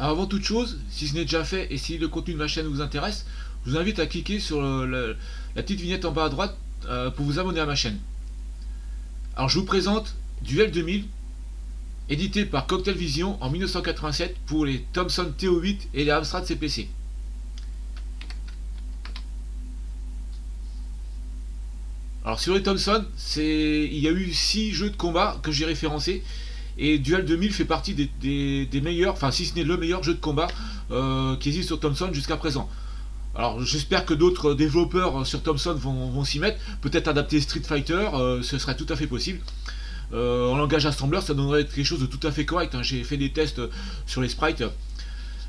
Avant toute chose, si ce n'est déjà fait et si le contenu de ma chaîne vous intéresse, je vous invite à cliquer sur la petite vignette en bas à droite pour vous abonner à ma chaîne. Alors je vous présente Duel 2000, édité par Cocktail Vision en 1987 pour les Thomson TO8 et les Amstrad CPC. Alors sur les Thomson, il y a eu 6 jeux de combat que j'ai référencés et Duel 2000 fait partie des meilleurs, enfin si ce n'est le meilleur jeu de combat qui existe sur Thomson jusqu'à présent. Alors j'espère que d'autres développeurs sur Thomson vont s'y mettre, peut-être adapter Street Fighter, ce serait tout à fait possible. En langage assembleur, ça donnerait quelque chose de tout à fait correct, hein. J'ai fait des tests sur les sprites.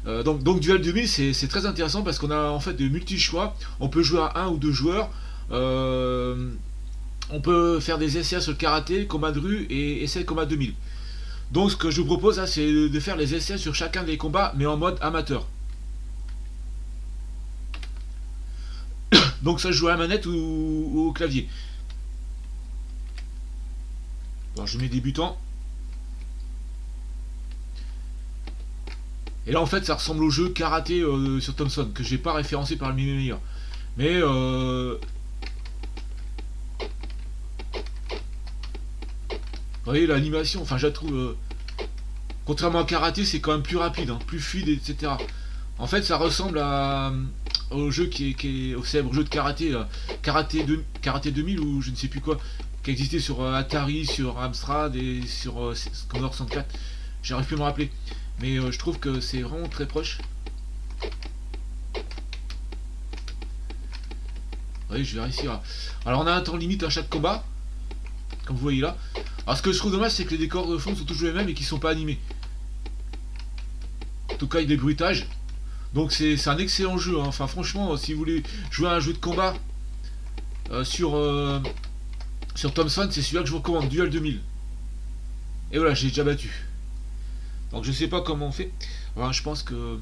Donc Duel 2000 c'est très intéressant parce qu'on a en fait des multi-choix, on peut jouer à 1 ou 2 joueurs. On peut faire des essais sur le karaté, combat de rue et essais combat 2000. Donc ce que je vous propose là, c'est de faire les essais sur chacun des combats mais en mode amateur. Donc ça je joue à la manette ou au clavier. Alors je mets débutant. Et là en fait ça ressemble au jeu karaté sur Thomson que j'ai pas référencé parmi les meilleurs. Mais vous voyez l'animation, enfin je la trouve, contrairement à karaté, c'est quand même plus rapide, hein, plus fluide, etc. En fait, ça ressemble au jeu au célèbre jeu de karaté, karaté 2000 ou je ne sais plus quoi, qui existait sur Atari, sur Amstrad et sur Scandor 64. J'arrive plus à me rappeler, mais je trouve que c'est vraiment très proche. Vous voyez, je vais réussir. Alors, on a un temps limite à chaque combat, comme vous voyez là. Alors ce que je trouve dommage c'est que les décors de fond sont toujours les mêmes et qu'ils sont pas animés. En tout cas il y a des bruitages. Donc c'est un excellent jeu, hein. Enfin franchement si vous voulez jouer à un jeu de combat sur Thomson, c'est celui-là que je vous recommande, Duel 2000. Et voilà, j'ai déjà battu. Donc je sais pas comment on fait. Enfin, je pense que...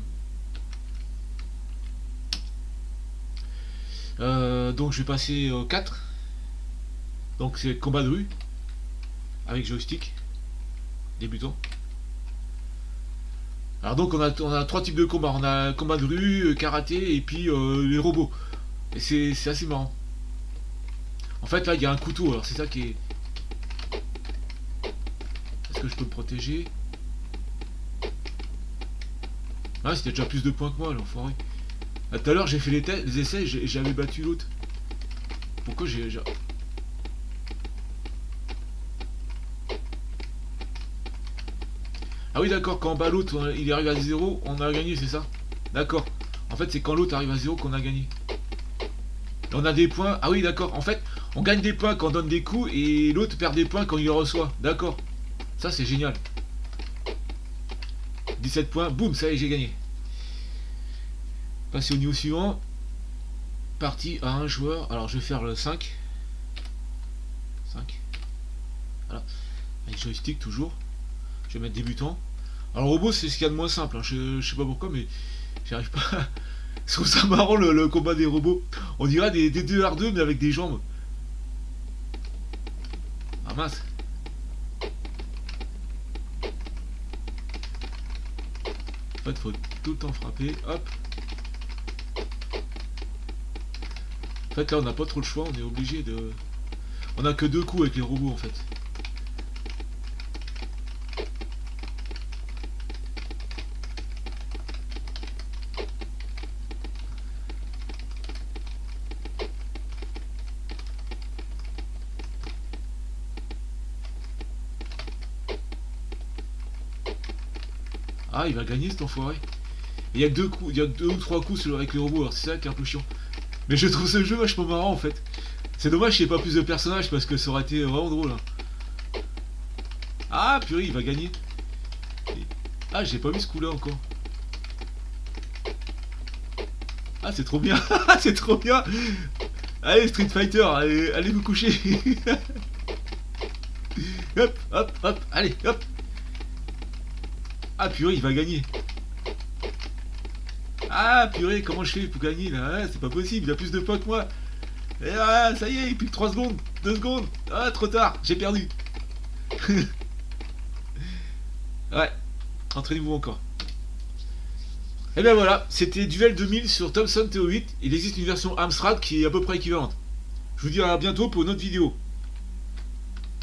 donc je vais passer 4. Donc c'est combat de rue. Avec joystick débutant. Alors donc on a 3 types de combats, on a combat de rue, karaté et puis les robots, et c'est assez marrant en fait. Là il y a un couteau, alors c'est ça qui est... Est-ce que je peux me protéger? Ah c'était déjà plus de points que moi l'enfoiré. Tout à l'heure j'ai fait les essais, j'avais battu l'autre. Pourquoi j'ai... Ah oui d'accord, quand on bat l'autre, il arrive à 0, on a gagné, c'est ça? D'accord. En fait c'est quand l'autre arrive à 0 qu'on a gagné. Et on a des points. Ah oui d'accord, en fait on gagne des points quand on donne des coups et l'autre perd des points quand il reçoit. D'accord. Ça c'est génial. 17 points, boum, ça y est, j'ai gagné. Passer au niveau suivant. Partie à un joueur. Alors je vais faire le 5. 5. Voilà. Avec joystick toujours. Je vais mettre débutant. Alors le robot c'est ce qu'il y a de moins simple, hein. Je sais pas pourquoi mais j'arrive pas. Je trouve ça marrant le combat des robots. On dirait des D2R2 mais avec des jambes. Ah mince. En fait faut tout le temps frapper. Hop. En fait là on n'a pas trop le choix, on est obligé de... On a que 2 coups avec les robots en fait. Ah, il va gagner cet enfoiré. Il y a 2 ou 3 coups avec les robots, alors c'est ça qui est un peu chiant. Mais je trouve ce jeu vachement marrant en fait. C'est dommage qu'il n'y ait pas plus de personnages parce que ça aurait été vraiment drôle, hein. Ah purée, il va gagner. Ah, j'ai pas vu ce coup là encore. Ah, c'est trop bien. C'est trop bien. Allez Street Fighter, allez vous coucher. Hop, hop, hop, allez, hop. Ah purée, il va gagner. Ah purée, comment je fais pour gagner là? C'est pas possible, il a plus de points que moi. Et ah, ça y est, plus que 3 secondes, 2 secondes. Ah, trop tard, j'ai perdu. Ouais, entraînez-vous encore. Et ben voilà, c'était Duel 2000 sur Thomson TO8. Il existe une version Amstrad qui est à peu près équivalente. Je vous dis à bientôt pour une autre vidéo.